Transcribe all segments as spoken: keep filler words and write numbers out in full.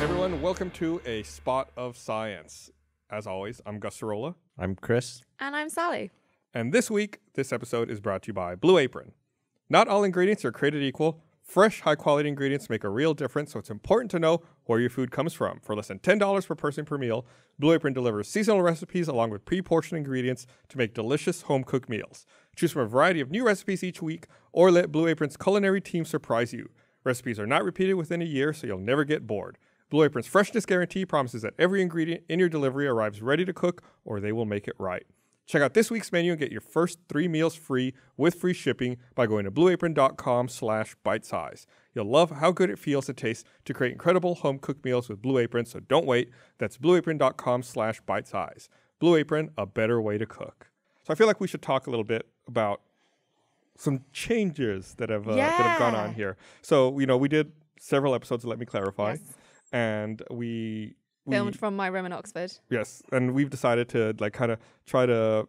Hey everyone, welcome to A Spot of Science. As always, I'm Gus Sorolla. I'm Chris. And I'm Sally. And this week, this episode is brought to you by Blue Apron. Not all ingredients are created equal. Fresh, high-quality ingredients make a real difference, so it's important to know where your food comes from. For less than ten dollars per person per meal, Blue Apron delivers seasonal recipes along with pre-portioned ingredients to make delicious home-cooked meals. Choose from a variety of new recipes each week, or let Blue Apron's culinary team surprise you. Recipes are not repeated within a year, so you'll never get bored. Blue Apron's freshness guarantee promises that every ingredient in your delivery arrives ready to cook, or they will make it right. Check out this week's menu and get your first three meals free with free shipping by going to blueapron.com slash bitesize. You'll love how good it feels to taste to create incredible home-cooked meals with Blue Apron, so don't wait. That's blueapron.com slash bitesize. Blue Apron, a better way to cook. So I feel like we should talk a little bit about some changes that have, uh, yeah. that have gone on here. So, you know, we did several episodes of Let Me Clarify, yes. and we... Filmed we, from my room in Oxford. Yes, and we've decided to like kind of try to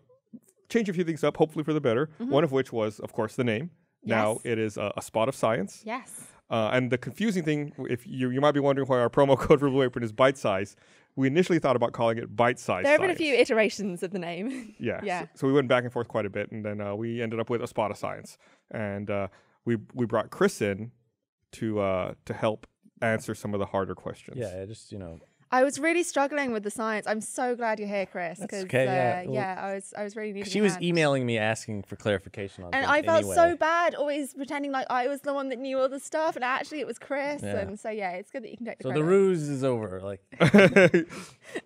change a few things up, hopefully for the better. Mm-hmm. One of which was, of course, the name. Yes. Now it is uh, A Spot of Science. Yes. Uh, and the confusing thing, if you you might be wondering why our promo code for Blue Apron is Bite Size. We initially thought about calling it Bite Size. There have been a few iterations of the name. Yeah. yeah. So, so we went back and forth quite a bit, and then uh, we ended up with A Spot of Science, and uh, we we brought Chris in to uh, to help answer some of the harder questions. Yeah, just you know. I was really struggling with the science. I'm so glad you're here, Chris. That's okay, uh, yeah. Well, yeah, I was, I was really needing. She was emailing me asking for clarification on. And I felt anyway. so bad, always pretending like I was the one that knew all the stuff, and actually it was Chris. Yeah. And so yeah, it's good that you can take the. So the ruse is over, like.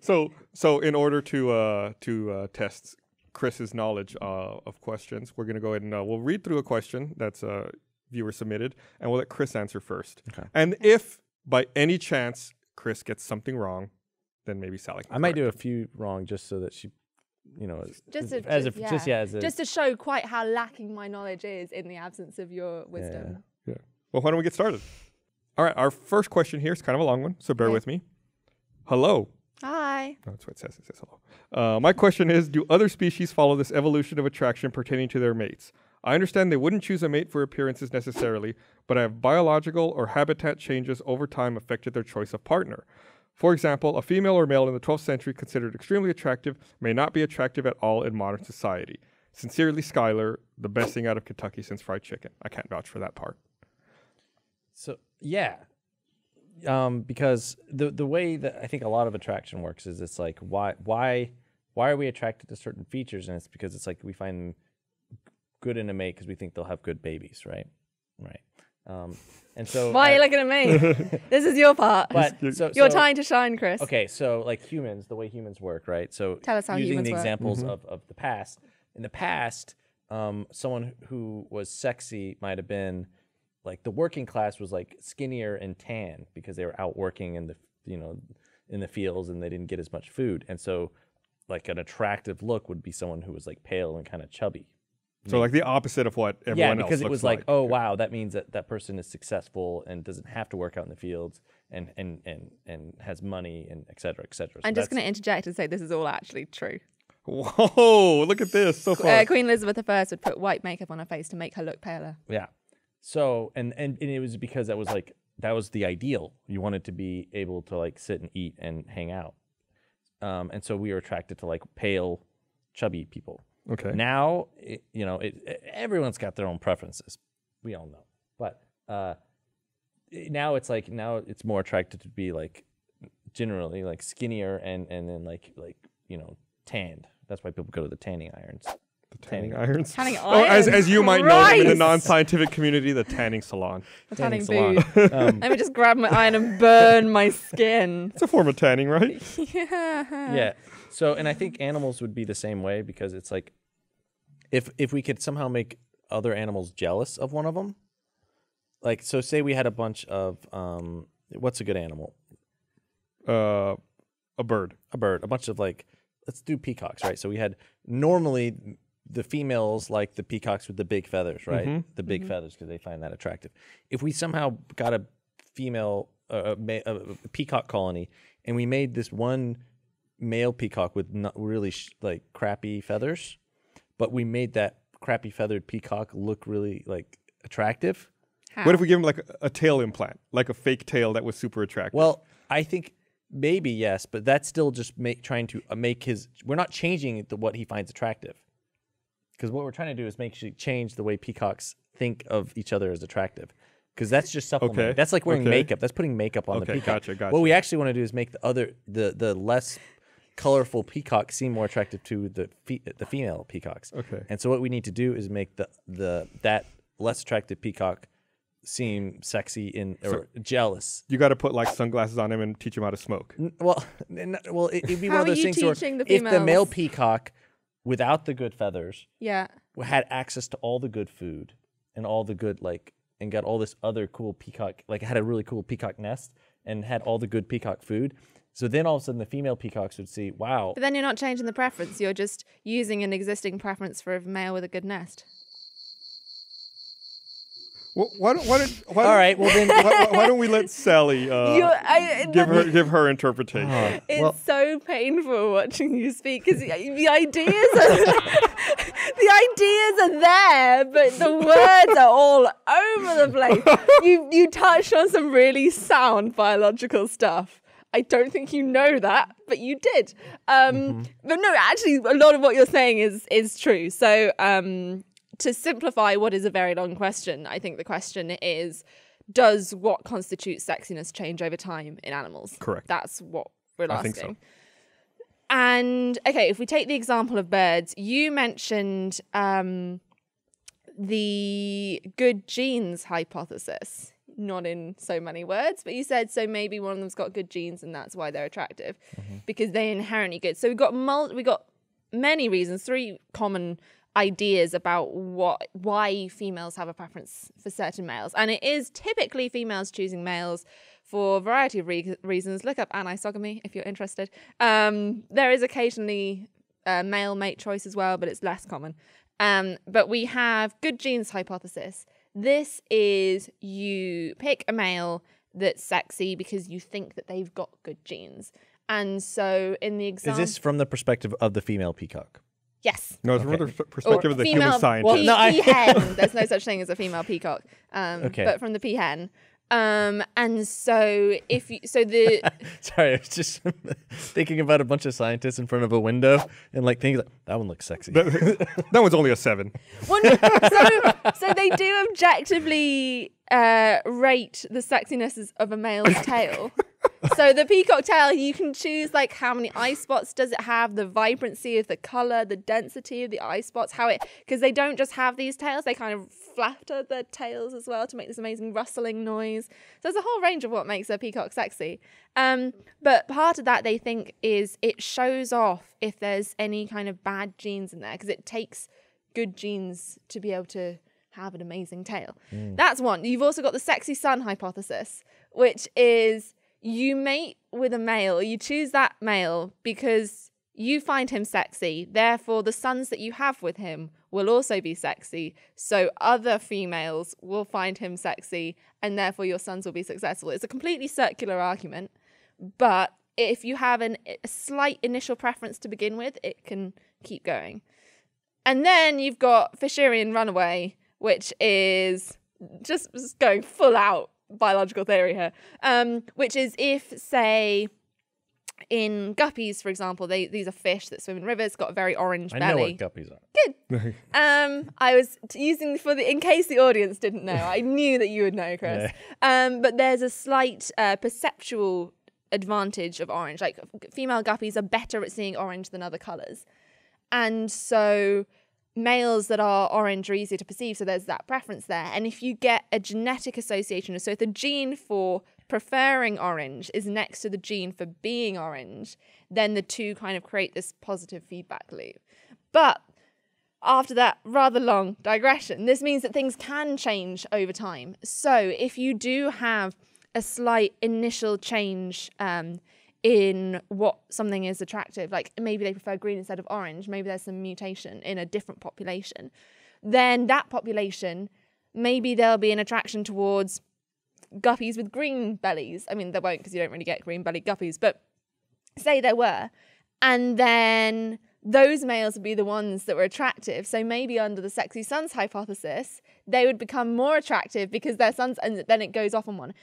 so so in order to uh, to uh, test Chris's knowledge uh, of questions, we're gonna go ahead and uh, we'll read through a question that's uh, viewer submitted, and we'll let Chris answer first. Okay. And okay. if by any chance Chris gets something wrong, then maybe Sally can I might do a few wrong just so that she, you know, just as, to, as just, a, yeah. Just, yeah, as a, just to show quite how lacking my knowledge is in the absence of your wisdom. Yeah. yeah. Well, why don't we get started? All right. Our first question here is kind of a long one, so bear okay. with me. Hello. Hi. Oh, that's what it says. It says hello. Uh, my question is, do other species follow this evolution of attraction pertaining to their mates? I understand they wouldn't choose a mate for appearances necessarily, but have biological or habitat changes over time affected their choice of partner? For example, a female or male in the twelfth century considered extremely attractive may not be attractive at all in modern society. Sincerely, Skylar, the best thing out of Kentucky since fried chicken. I can't vouch for that part. So, yeah. Um, because the the way that I think a lot of attraction works is it's like, why, why, why are we attracted to certain features? And it's because it's like we find them good in a mate because we think they'll have good babies, right? Right. Um, and so why I, are you looking at me? This is your part. But so, so, you're trying to shine, Chris. Okay, so like humans, the way humans work, right? So tell us how using humans the work. examples mm-hmm. of, of the past. In the past, um, someone who was sexy might have been like the working class was like skinnier and tan because they were out working in the you know in the fields and they didn't get as much food. And so like an attractive look would be someone who was like pale and kind of chubby. So like the opposite of what everyone yeah, else looks like. Yeah, because it was like, like, oh, wow, that means that that person is successful and doesn't have to work out in the fields and and and, and has money and et cetera, et cetera. So I'm just going to interject and say this is all actually true. Whoa, look at this. So far. Uh, Queen Elizabeth the First would put white makeup on her face to make her look paler. Yeah. So, and, and, and it was because that was like, that was the ideal. You wanted to be able to like sit and eat and hang out. Um, and so we were attracted to like pale, chubby people. Okay. Now, it, you know, it, it, everyone's got their own preferences. We all know. But uh, it, now it's like now it's more attractive to be like generally like skinnier and and then like like you know tanned. That's why people go to the tanning irons. The tanning, tanning irons. Tanning irons. Oh, as as you might know in the non-scientific community, the tanning salon. The tanning, tanning salon. um, Let me just grab my iron and burn my skin. It's a form of tanning, right? yeah. Yeah. So, and I think animals would be the same way because it's like, if if we could somehow make other animals jealous of one of them, like so, say we had a bunch of um, what's a good animal? Uh, a bird. A bird. A bunch of like, let's do peacocks, right? So we had normally the females like the peacocks with the big feathers, right? Mm-hmm. The big mm-hmm. feathers because they find that attractive. If we somehow got a female uh, a, a peacock colony and we made this one male peacock with not really sh like crappy feathers, but we made that crappy feathered peacock look really like attractive. How? What if we give him like a, a tail implant, like a fake tail that was super attractive? Well, I think maybe yes, but that's still just make, trying to make his. We're not changing the, what he finds attractive, because what we're trying to do is make change the way peacocks think of each other as attractive. Because that's just supplementing. Okay. That's like wearing okay. makeup. That's putting makeup on okay, the peacock. Gotcha, gotcha. What we actually want to do is make the other, the the less colorful peacock seem more attractive to the fe the female peacocks. Okay. And so what we need to do is make the the that less attractive peacock seem sexy in or so jealous. You got to put like sunglasses on him and teach him how to smoke. N well, n well, it, it'd be one of those things where the if the male peacock, without the good feathers, yeah, had access to all the good food and all the good like. And got all this other cool peacock, like had a really cool peacock nest and had all the good peacock food. So then all of a sudden the female peacocks would see, wow. But then you're not changing the preference. You're just using an existing preference for a male with a good nest. Well, why don't, why don't, why don't, all right, well then why, why don't we let Sally uh, you, I, give, her, give her interpretation. Uh, it's well, so painful watching you speak because the, the ideas are... The ideas are there, but the words are all over the place. You you touched on some really sound biological stuff. I don't think you know that, but you did. Um, mm-hmm. But no, actually, a lot of what you're saying is is true. So um, to simplify what is a very long question, I think the question is, does what constitutes sexiness change over time in animals? Correct. That's what we're asking. I think so. And, okay, if we take the example of birds, you mentioned um, the good genes hypothesis, not in so many words, but you said, so maybe one of them's got good genes and that's why they're attractive, mm-hmm. because they're inherently good. So we've got, mul we got many reasons, three common ideas about what why females have a preference for certain males. And it is typically females choosing males for a variety of re reasons. Look up anisogamy if you're interested. Um, there is occasionally uh, male mate choice as well, but it's less common. Um, but we have good genes hypothesis. This is you pick a male that's sexy because you think that they've got good genes. And so in the example... Is this from the perspective of the female peacock? Yes. No, it's okay. from the perspective or of the human scientist. Well, no, I... Peahen. There's no such thing as a female peacock. Um, okay. But from the peahen. Um, and so if you, so the... Sorry, I was just thinking about a bunch of scientists in front of a window and like thinking, like, that one looks sexy. That, that one's only a seven. Well, no, so, so they do objectively uh, rate the sexinesses of a male's tail. So the peacock tail, you can choose like how many eye spots does it have, the vibrancy of the color, the density of the eye spots, how it, because they don't just have these tails, they kind of flatter their tails as well to make this amazing rustling noise. So there's a whole range of what makes a peacock sexy. Um, but part of that they think is it shows off if there's any kind of bad genes in there, because it takes good genes to be able to have an amazing tail. Mm. That's one. You've also got the sexy son hypothesis, which is... You mate with a male, you choose that male because you find him sexy. Therefore, the sons that you have with him will also be sexy. So other females will find him sexy and therefore your sons will be successful. It's a completely circular argument. But if you have an, a slight initial preference to begin with, it can keep going. And then you've got Fisherian Runaway, which is just, just going full out. Biological theory here, um, which is if, say, in guppies, for example, they these are fish that swim in rivers, got a very orange I belly. I know what guppies are. Good. um, I was t using for the in case the audience didn't know. I knew that you would know, Chris. Yeah. Um, but there's a slight uh, perceptual advantage of orange. Like female guppies are better at seeing orange than other colours, and so. Males that are orange are easier to perceive, so there's that preference there. And if you get a genetic association, so if the gene for preferring orange is next to the gene for being orange, then the two kind of create this positive feedback loop. But after that rather long digression, this means that things can change over time. So if you do have a slight initial change um, in what something is attractive, like maybe they prefer green instead of orange, maybe there's some mutation in a different population, then that population, maybe there'll be an attraction towards guppies with green bellies. I mean, there won't because you don't really get green-bellied guppies, but say there were. And then those males would be the ones that were attractive. So maybe under the sexy sons hypothesis, they would become more attractive because their sons, and then it goes off on one.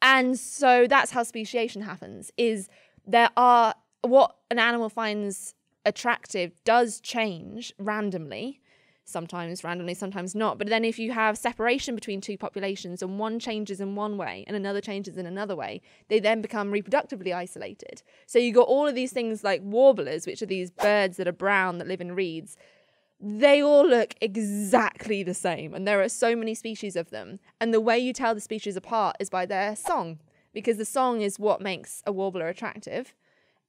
And so that's how speciation happens, is there are, what an animal finds attractive does change randomly, sometimes randomly, sometimes not. But then if you have separation between two populations and one changes in one way and another changes in another way, they then become reproductively isolated. So you got all of these things like warblers, which are these birds that are brown that live in reeds. They all look exactly the same. And there are so many species of them. And the way you tell the species apart is by their song, because the song is what makes a warbler attractive.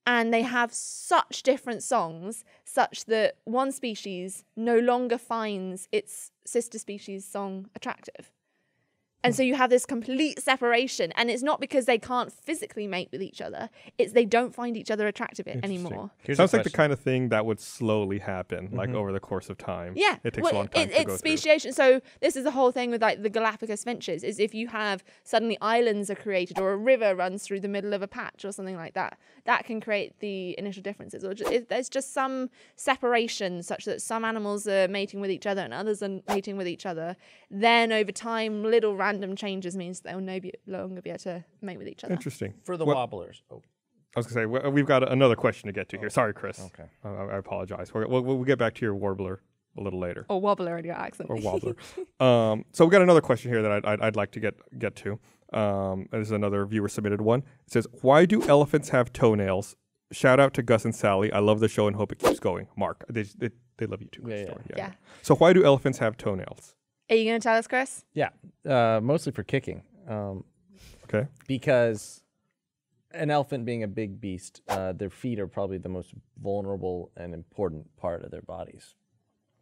And they have such different songs, such that one species no longer finds its sister species' song attractive. And so you have this complete separation. And it's not because they can't physically mate with each other. It's they don't find each other attractive anymore. Here's Sounds like the kind of thing that would slowly happen, mm-hmm. like over the course of time. Yeah. It takes well, a long time it, to it's go speciation. Through. So this is the whole thing with like the Galapagos finches, is if you have suddenly islands are created or a river runs through the middle of a patch or something like that, that can create the initial differences. Or just, it, there's just some separation such that some animals are mating with each other and others are mating with each other. Then over time, little random Random changes means they'll no be longer be able to mate with each other. Interesting. For the what, wobblers. Oh. I was going to say, we've got another question to get to oh. here. Sorry, Chris. Okay. I, I apologize. We're, we'll, we'll get back to your warbler a little later. Or wobbler in your accent. Or wobbler. um, so we've got another question here that I'd, I'd, I'd like to get, get to. Um, this is another viewer-submitted one. It says, why do elephants have toenails? Shout out to Gus and Sally. I love the show and hope it keeps going. Mark. They, they, they love you too. Yeah, yeah. Yeah, yeah. yeah. So why do elephants have toenails? Are you going to tell us, Chris? Yeah, uh, mostly for kicking. Um, okay. Because an elephant being a big beast, uh, their feet are probably the most vulnerable and important part of their bodies.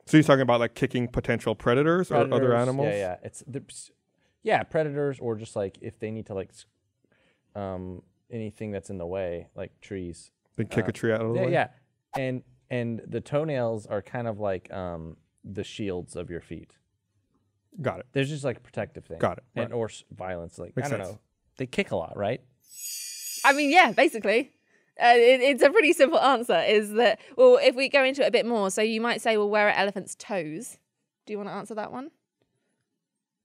So you're talking about like kicking potential predators, predators or other animals? Yeah, yeah. It's yeah, predators or just like if they need to like um, anything that's in the way, like trees. They kick uh, a tree out of the yeah, way. Yeah, and and the toenails are kind of like um, the shields of your feet. Got it. There's just like a protective thing. Got it. Right. And or violence. Like, Makes I don't sense. know. They kick a lot, right? I mean, yeah, basically. Uh, it, it's a pretty simple answer is that, well, if we go into it a bit more, so you might say, well, where are elephants' toes? Do you want to answer that one?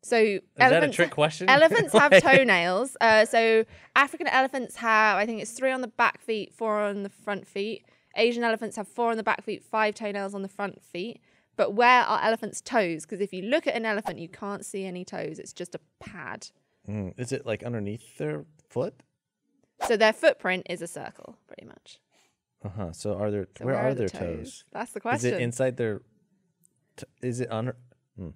So is that a trick question? Elephants like... have toenails. Uh, so African elephants have, I think it's three on the back feet, four on the front feet. Asian elephants have four on the back feet, five toenails on the front feet. But where are elephants' toes? Because if you look at an elephant, you can't see any toes. It's just a pad. Mm. Is it like underneath their foot? So their footprint is a circle, pretty much. Uh huh. So are there? So where, where are, are their toes? toes? That's the question. Is it inside their? T is it under? Mm.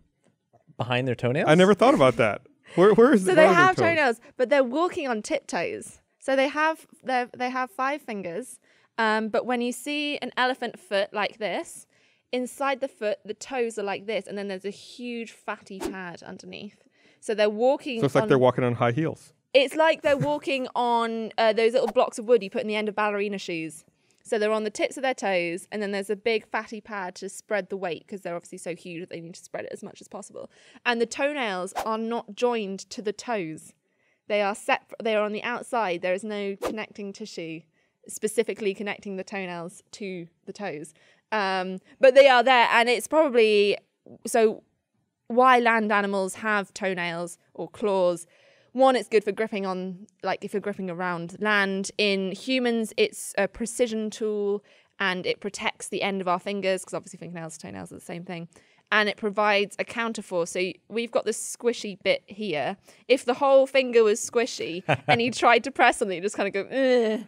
Behind their toenails? I never thought about that. Where? Where is? So the, they have toes? toenails, but they're walking on tiptoes. So they have they they have five fingers. Um, but when you see an elephant foot like this. Inside the foot, the toes are like this, and then there's a huge fatty pad underneath. So they're walking. So it's like they're walking on high heels. It's like they're walking on uh, those little blocks of wood you put in the end of ballerina shoes. So they're on the tips of their toes, and then there's a big fatty pad to spread the weight because they're obviously so huge that they need to spread it as much as possible. And the toenails are not joined to the toes; they are separate. They are on the outside. There is no connecting tissue specifically connecting the toenails to the toes. Um, but they are there, and it's probably so why land animals have toenails or claws. One, it's good for gripping on, like if you're gripping around land. In humans, it's a precision tool, and it protects the end of our fingers because obviously fingernails and toenails are the same thing. And it provides a counterforce. So we've got this squishy bit here. If the whole finger was squishy and you tried to press something, you just kind of go, ugh.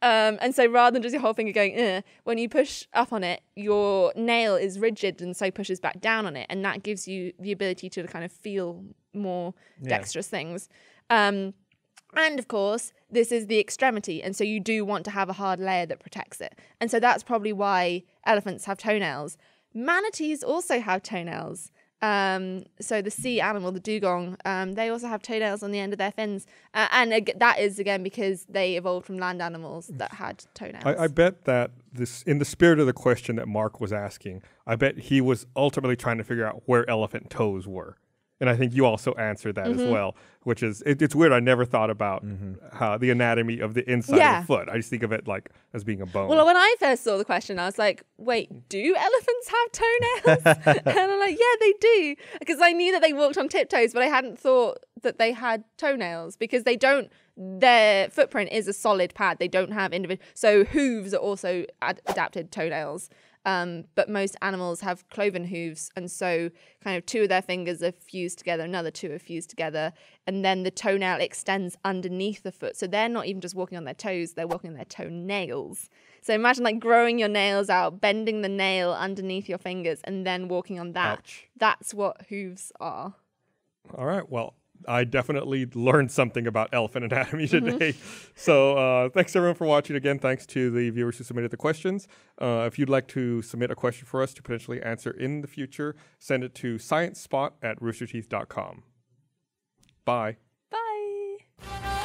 Um, and so rather than just your whole finger going, eh, when you push up on it, your nail is rigid and so pushes back down on it. And that gives you the ability to kind of feel more yeah. dexterous things. Um, and of course, this is the extremity. And so you do want to have a hard layer that protects it. And so that's probably why elephants have toenails. Manatees also have toenails. Um, so the sea animal, the dugong, um, they also have toenails on the end of their fins. Uh, and uh, that is, again, because they evolved from land animals that had toenails. I, I bet that this, in the spirit of the question that Mark was asking, I bet he was ultimately trying to figure out where elephant toes were. And I think you also answered that mm-hmm. as well, which is, it, it's weird. I never thought about mm-hmm. how the anatomy of the inside yeah. of the foot. I just think of it like as being a bone. Well, when I first saw the question, I was like, wait, do elephants have toenails? And I'm like, yeah, they do. Because I knew that they walked on tiptoes, but I hadn't thought that they had toenails because they don't, their footprint is a solid pad. They don't have individual, so hooves are also ad- adapted toenails. Um, but most animals have cloven hooves, and so kind of two of their fingers are fused together, another two are fused together, and then the toenail extends underneath the foot. So they're not even just walking on their toes, they're walking on their toenails. So imagine like growing your nails out, bending the nail underneath your fingers, and then walking on that. Ouch. That's what hooves are. All right, well, I definitely learned something about elephant anatomy today. Mm-hmm. So uh, thanks everyone for watching. Again, thanks to the viewers who submitted the questions. Uh, if you'd like to submit a question for us to potentially answer in the future, send it to sciencespot at rooster teeth dot com. Bye. Bye.